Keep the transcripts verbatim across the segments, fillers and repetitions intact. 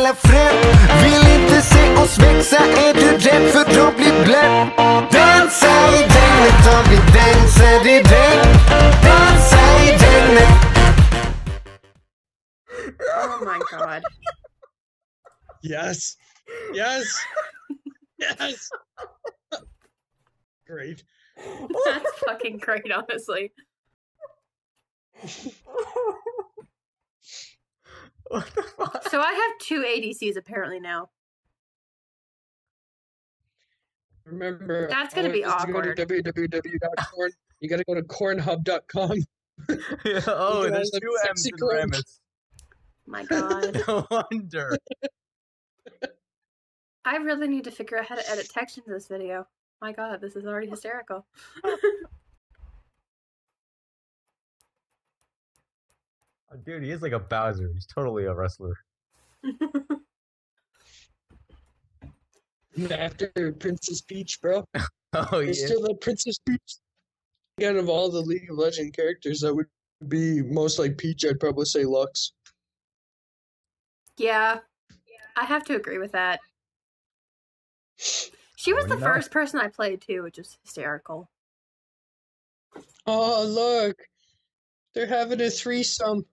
alla fram. Vill inte se oss växa, är du rädd för då blir bländ. Dansa i regnet och vi dansar i regn. Dansa i regnet. Oh my god. Yes. Yes. Yes. Great. That's fucking great, honestly. What the fuck? So I have two A D Cs apparently now. Remember, that's gonna be awkward. To go to w w w dot corn. You gotta go to corn hub dot com. Yeah, oh, there's two M's in Rammus. My god. No wonder. I really need to figure out how to edit text into this video. My god, this is already hysterical. Dude, he is like a Bowser. He's totally a wrestler. After Princess Peach, bro. Oh, yeah. Still the Princess Peach. Out of all the League of Legends characters that would be most like Peach, I'd probably say Lux. Yeah, I have to agree with that. She was the first person I played too, which is hysterical. Oh, look. They're having a threesome.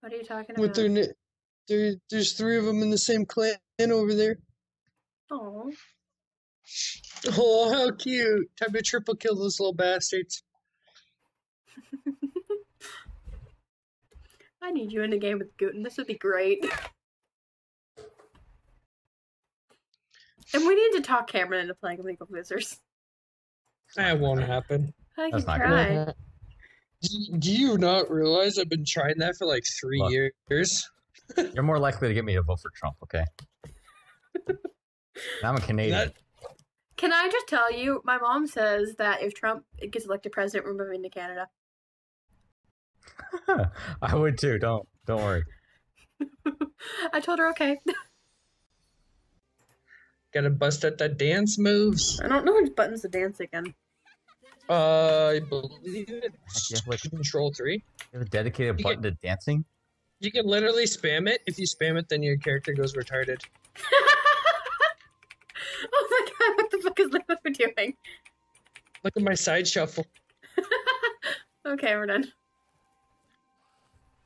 What are you talking about? With their, there, there's three of them in the same clan over there. Oh. Oh, how cute! Time to triple kill those little bastards. I need you in a game with Guten. This would be great. And we need to talk Cameron into playing League of Legends. That won't happen. I can try. Do you not realize I've been trying that for like three Look, years? You're more likely to get me to vote for Trump, okay? I'm a Canadian. That... Can I just tell you, my mom says that if Trump gets elected president, we're moving to Canada. I would too. Don't don't worry. I told her okay. Gotta bust out that dance moves. I don't know which buttons to dance again. Uh, I believe it's you have like control three. You have a dedicated you button can, to dancing? You can literally spam it. If you spam it, then your character goes retarded. Oh my god, what the fuck is League doing? Look at my side shuffle. Okay, we're done.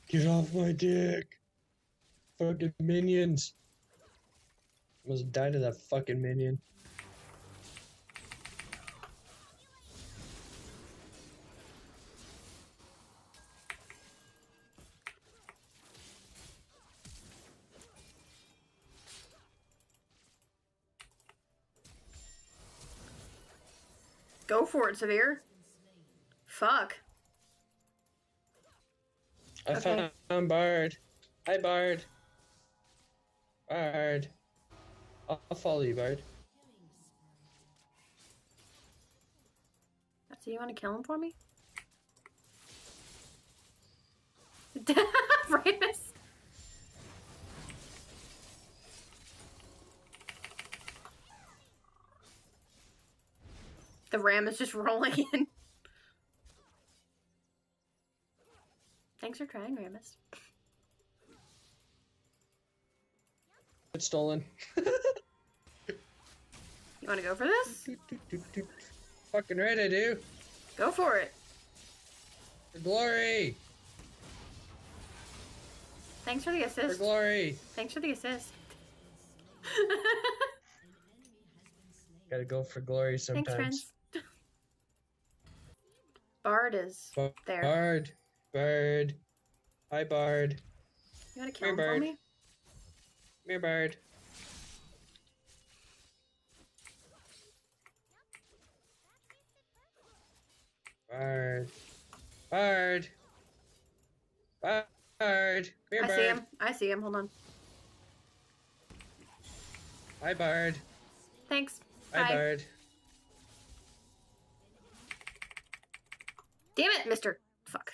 Get off my dick. Fucking minions. Almost died to that fucking minion. Go for it, Severe. Fuck. I okay. found Bard. Hi, Bard. Bard. I'll follow you, Bard. So you want to kill him for me? Rammus. The ram is just rolling in. Thanks for trying, Rammus. It's stolen. You want to go for this? Fucking right, I do. Go for it. For glory. Thanks for the assist. For glory. Thanks for the assist. Gotta go for glory sometimes. Thanks, friends. Bard is Bard, there. Bard. Bard. Hi, Bard. You want to kill him for me? Come here, Bard. Bard. Bard. Bard. Come here, Bard. I see him. I see him. Hold on. Hi, Bard. Thanks. Hi, Bye. Bard. Damn it, Mister Fuck.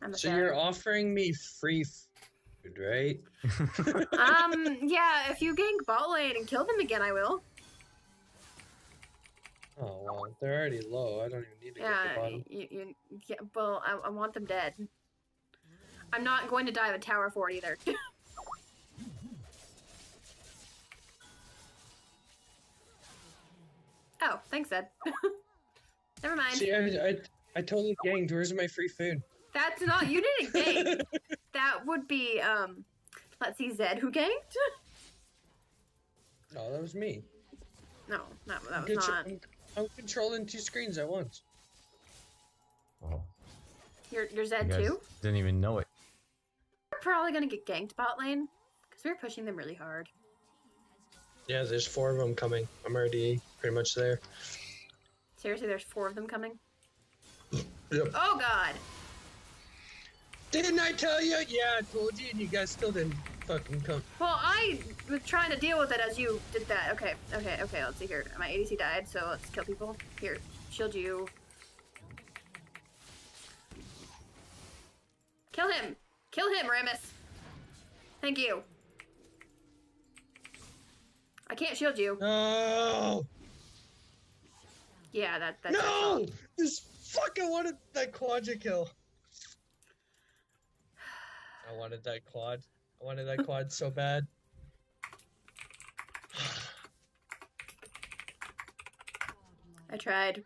I'm a so fan. You're offering me free food, right? um, yeah, if you gank bot lane and kill them again, I will. Oh, well, they're already low. I don't even need to yeah, get the bottom. You, you, yeah, well, I, I want them dead. I'm not going to dive a tower for it either. Oh, thanks, Zed. Never mind. See, I, I, I totally ganked. Where's my free food? That's not. You didn't gank. That would be, um, let's see, Zed who ganked? No, that was me. No, that, that was not. I'm, I'm controlling two screens at once. Oh. You're, you're Zed you too? Didn't even know it. We're probably going to get ganked bot lane because we were pushing them really hard. Yeah, there's four of them coming. I'm already pretty much there. Seriously, there's four of them coming? Yep. Oh, God. Didn't I tell you? Yeah, I told you, and you guys still didn't fucking come. Well, I was trying to deal with it as you did that. Okay, okay, okay, let's see here. My A D C died, so let's kill people. Here, shield you. Kill him! Kill him, Rammus! Thank you. I can't shield you. No! Yeah, that, that's... No! This fucking wanted that quadra kill. I wanted that quad. I wanted that quad so bad. I tried.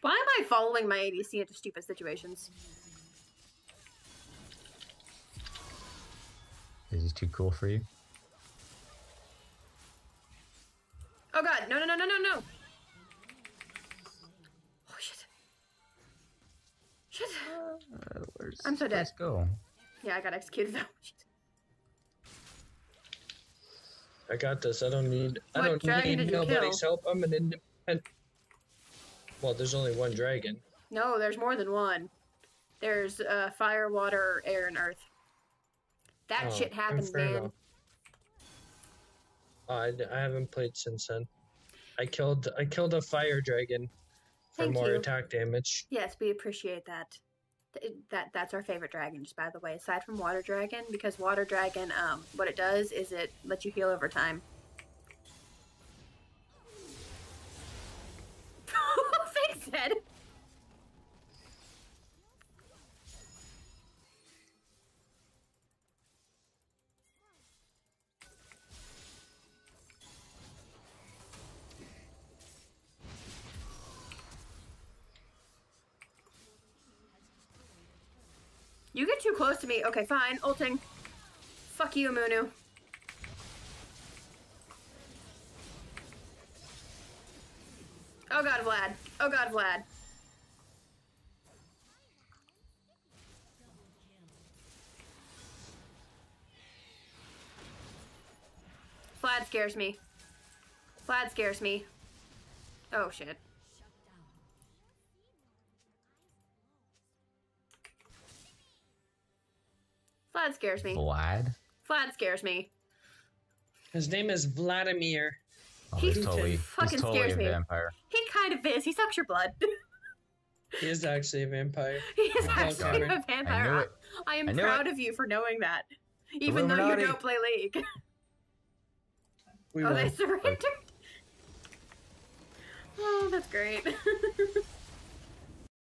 Why am I following my A D C into stupid situations? Is he too cool for you? Oh god, no, no, no, no, no, no! Oh shit. Shit! Uh, where's, I'm so dead. Let's go. Yeah, I got executed though. Shit. I got this. I don't need. What I don't need nobody's kill? help. I'm an independent. Well, there's only one dragon. No, there's more than one. There's uh, fire, water, air, and earth. That oh, shit happened, man. Oh, I, I haven't played since then. I killed. I killed a fire dragon for Thank more you. attack damage. Yes, we appreciate that. That that's our favorite dragon, just by the way, aside from water dragon, because water dragon, um, what it does is it lets you heal over time. Thanks, Zed. You get too close to me. Okay, fine. Ulting. Fuck you, Munu. Oh god, Vlad. Oh god, Vlad. Vlad scares me. Vlad scares me. Oh shit. Vlad scares me. Vlad? Vlad scares me. His name is Vladimir. Oh, he's, he's totally, fucking he's totally scares a me. vampire. He kind of is. He sucks your blood. He is actually a vampire. He is oh, actually God. a vampire. I, I am I proud it. of you for knowing that. Even though you don't play League. We oh, won. They surrendered? Oh, that's great.